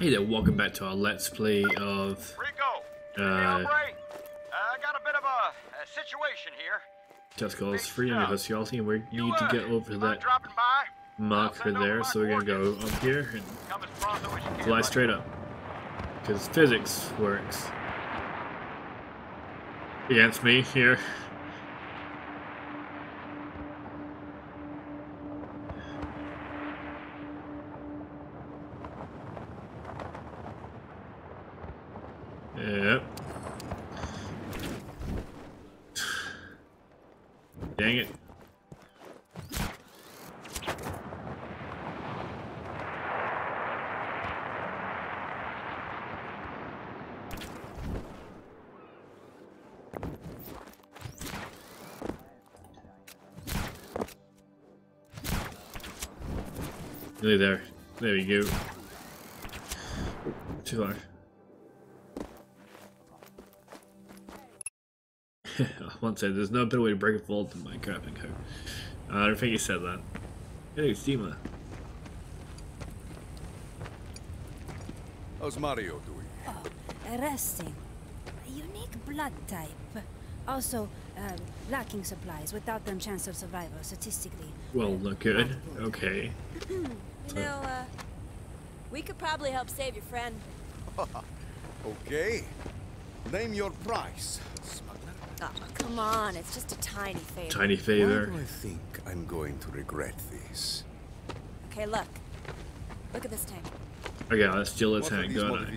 Hey there, welcome back to our Let's Play of... Rico! Hey, I got a bit of a situation here. Just Cause 3 and Hostiality, and we need to get over that marker there, so we're going to go up here and fly straight up. Because physics works against me here. Yep. Dang it. Nearly there. There you go. Too far. One said, there's no better way to break a vault than Minecraft and code. I don't think he said that. Hey, Steamer. How's Mario doing? Oh, resting. A unique blood type. Also, lacking supplies. Without them, chance of survival statistically. Well, look good. Okay. You know, we could probably help save your friend. Okay. Name your price. Oh, come on, it's just a tiny favor. Tiny favor. Why do I think I'm going to regret this? Okay, look. Look at this tank. Okay, let's steal this tank. Go on.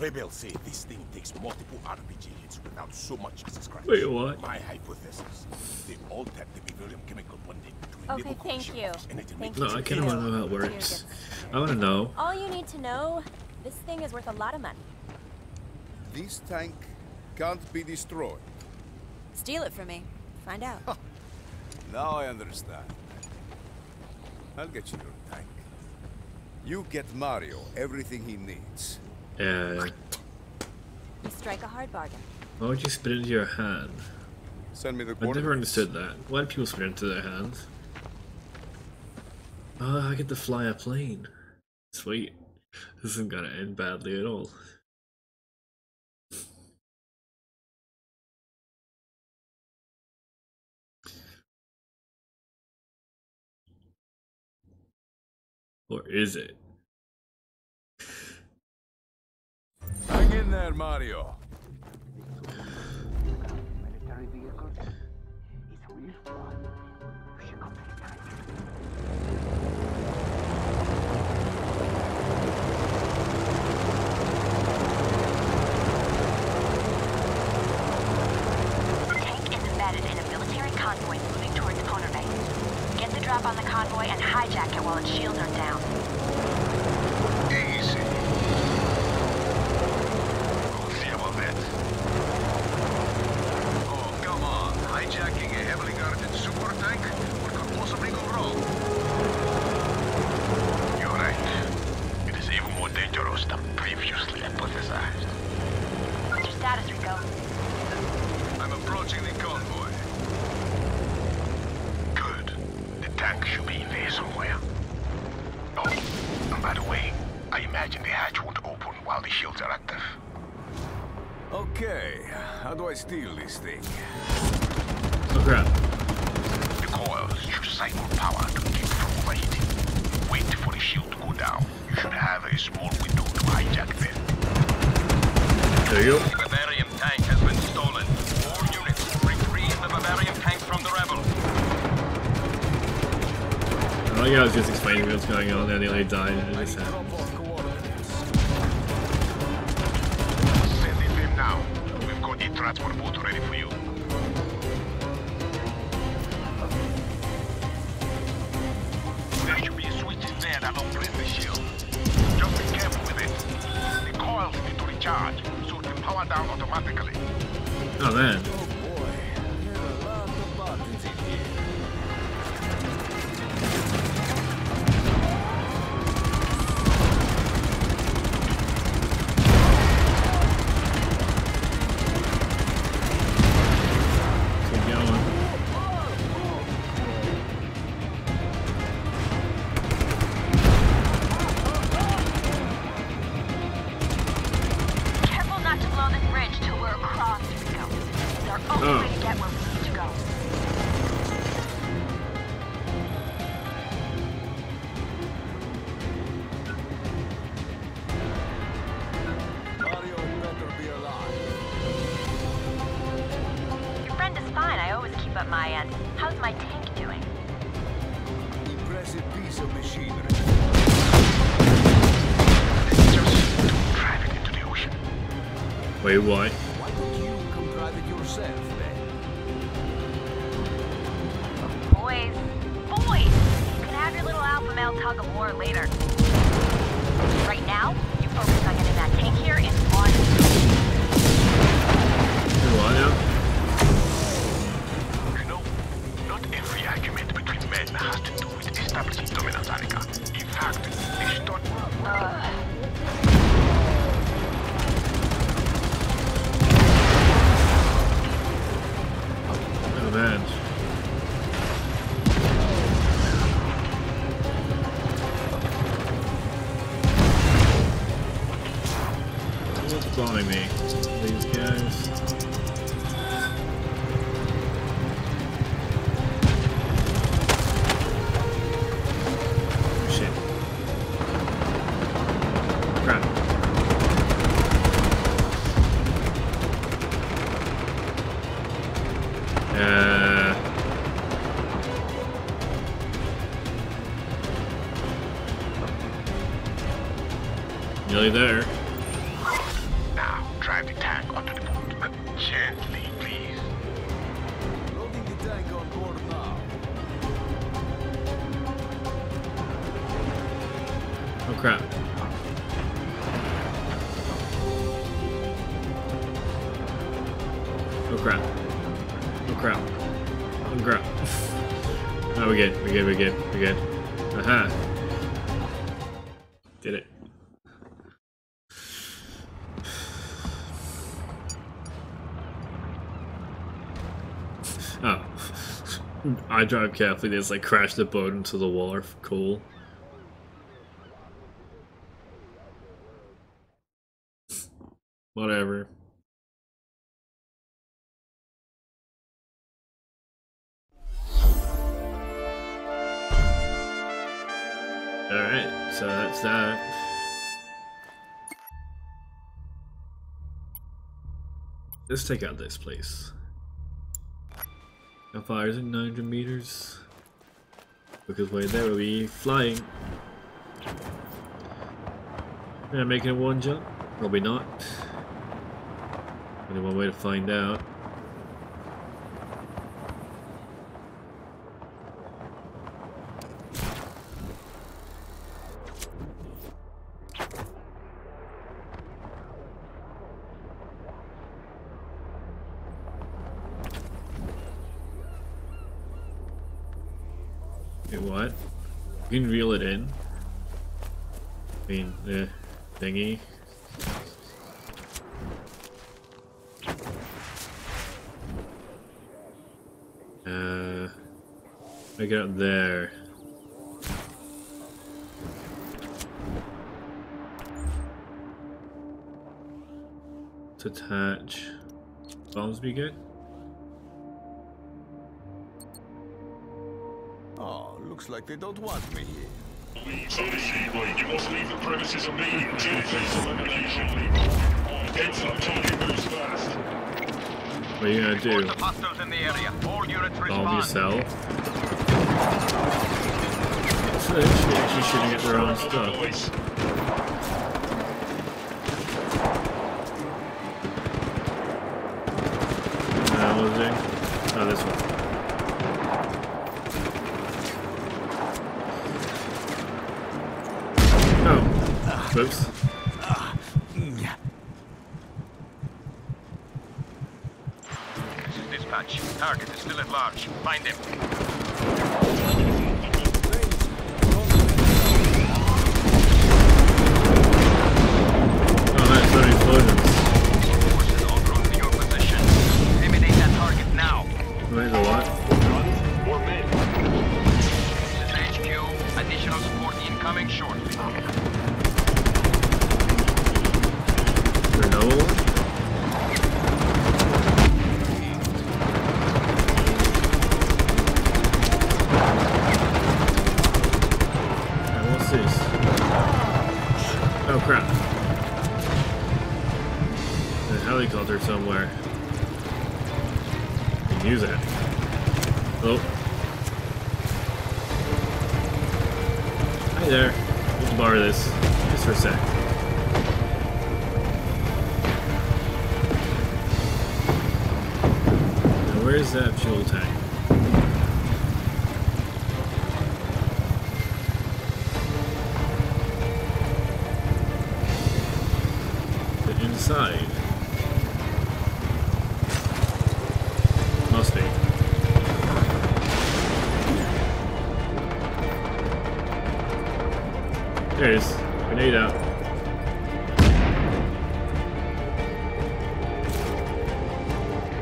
Rebels say this thing takes multiple RPG hits without so much as a scratch. Wait, what? My hypothesis. They all tap the Bavarian chemical one day to enable consumption. Okay, thank you. Thank you. No, I kind of want to know how it works. I want to know. All you need to know, this thing is worth a lot of money. This tank can't be destroyed. Steal it from me. Find out. Now I understand. I'll get you your tank. You get Mario everything he needs. You strike a hard bargain. Why would you spit into your hand? Send me the coordinates. I never understood that. Why do people spit into their hands? Oh, I get to fly a plane. Sweet. This isn't gonna end badly at all. Or is it? Hang in there, Mario. The tank is embedded in a military convoy moving towards Poner Bay. Get the drop on the convoy and hijack it while its shields are down. Easy. Confiamo that. Oh, come on. Hijacking a heavily guarded super tank? What could possibly go wrong? You're right. It is even more dangerous than previously hypothesized. What's your status, Rico? I'm approaching the convoy. Tank should be in there somewhere. Oh, and by the way, I imagine the hatch won't open while the shields are active. Okay, how do I steal this thing? Oh crap. The coils should cycle power to keep it from overheating. Wait for the shield to go down. You should have a small window to hijack them. There you go. The Bavarian tank has been stolen. 4 units, retrieve the Bavarian tank from the rebels. I think I was just explaining what's going on there, nearly died and I sat. Send it in now. We've got the transport boat ready for you. There should be a switch in there that'll print the shield. Just be careful with it. The coils need to recharge, so it can power down automatically. Oh man. only way to get where we need to go. Mario better be alive. Your friend is fine. I always keep up my end. How's my tank doing? Impressive piece of machinery. Wait, what? Why don't you come drive it yourself, then? Boys! Boys! You can have your little alpha male tug of war later. Right now, you focus on getting that tank here and launch it. What now? You know, not every argument between men has to do with establishing dominance, Arika. In fact, they start... Revenge. What's bothering me? These guys. Shit. Crap. Nearly there. Now, drive the tank onto the board. Gently, please. Loading the tank on board now. Oh crap. Oh crap. Oh crap. Oh crap. Oh, we're good. We're good. We're good. We're good. Aha. Did it. Oh, I drive carefully. They just like crash the boat into the wall. Cool. Whatever. All right, so that's that. Let's take out this place. How far is it? 900 meters? Because way there we'll be flying. Am I making a one jump? Probably not. Only one way to find out. What? You can reel it in. I mean, the thingy. I get out there. Let's attach. Bombs be good? Looks like they don't want me here. So this E-Way, you must leave the premises immediately. Heads up, Tony moves fast. What are you gonna do? Bomb yourself? So they're actually shooting at their own stuff. What was it? Oh, this one. Oops. This is dispatch. Target is still at large. Find him. Oh, that's very explosions. Forces all run to your position. Eliminate that target now. There's a lot. Run or mid. This is HQ. Additional support incoming shortly. No. can use it. Oh. Hi there. Let's borrow this. Just for a sec. Now where is that fuel tank? Inside. Must be. There it is. Grenade out.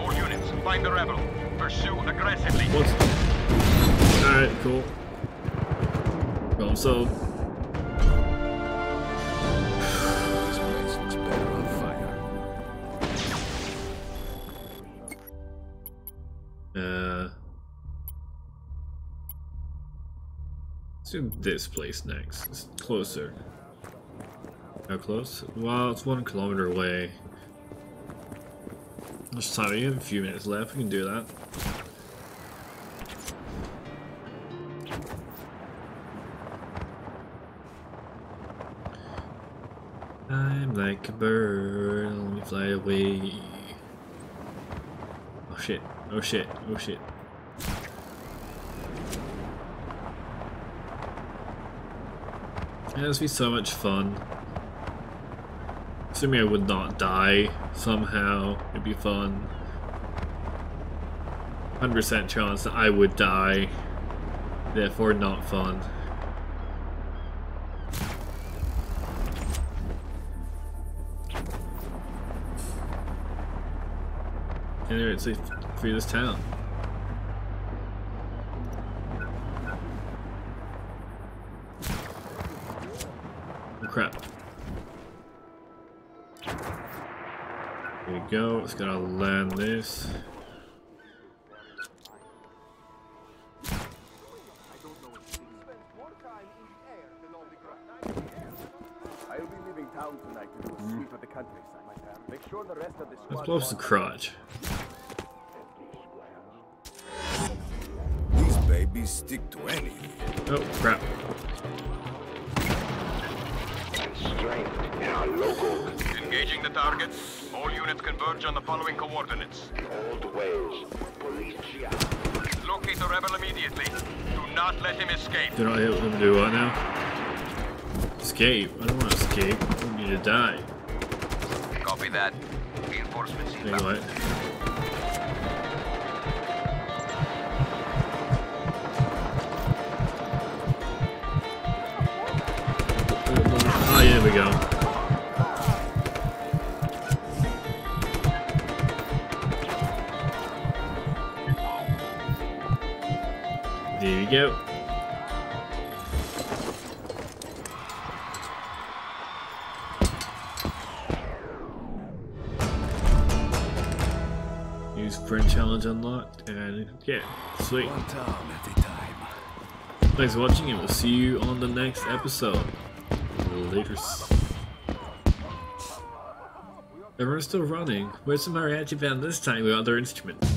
All units, find the rebel. Pursue aggressively. Alright, cool. Problem solved. Let's do this place next. It's closer. How close? Well, it's 1 kilometer away. Much time? We have a few minutes left. We can do that. I'm like a bird. Let me fly away. Oh shit! Oh shit! Oh shit! It has to be so much fun. Assuming I would not die somehow, it'd be fun. 100% chance that I would die, therefore not fun. Anyway, it's safe through this town. Crap. There we go. It's gonna land this. I'll be leaving town tonight to do a sweep of the countryside, my friend. Make sure the rest of this. Let's blow up the crotch. These babies stick to any. Oh crap. Engaging the target. All units converge on the following coordinates. Old Wales, Policia. Locate the rebel immediately. Do not let him escape. Do not let him do what now? Escape. I don't want to escape. I need to die. Copy that. Reinforcements inbound. Oh, yeah, there we go. There we go. Use friend challenge unlocked and yeah, sweet. Thanks for watching and we'll see you on the next episode. Everyone's still running. Where's the mariachi band this time without their instrument?